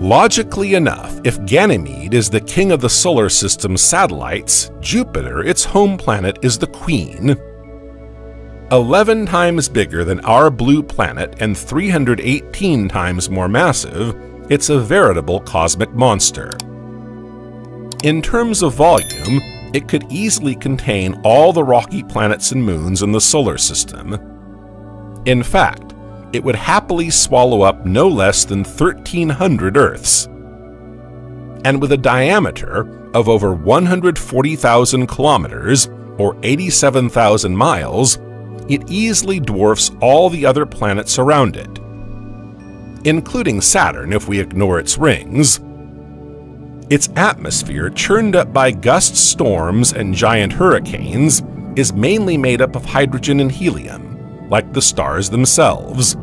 Logically enough, if Ganymede is the king of the solar system's satellites, Jupiter, its home planet, is the queen. 11 times bigger than our blue planet and 318 times more massive, it's a veritable cosmic monster. In terms of volume, it could easily contain all the rocky planets and moons in the solar system. In fact, it would happily swallow up no less than 1,300 Earths. And with a diameter of over 140,000 kilometers, or 87,000 miles, it easily dwarfs all the other planets around it, including Saturn if we ignore its rings. Its atmosphere, churned up by gust storms and giant hurricanes, is mainly made up of hydrogen and helium, like the stars themselves.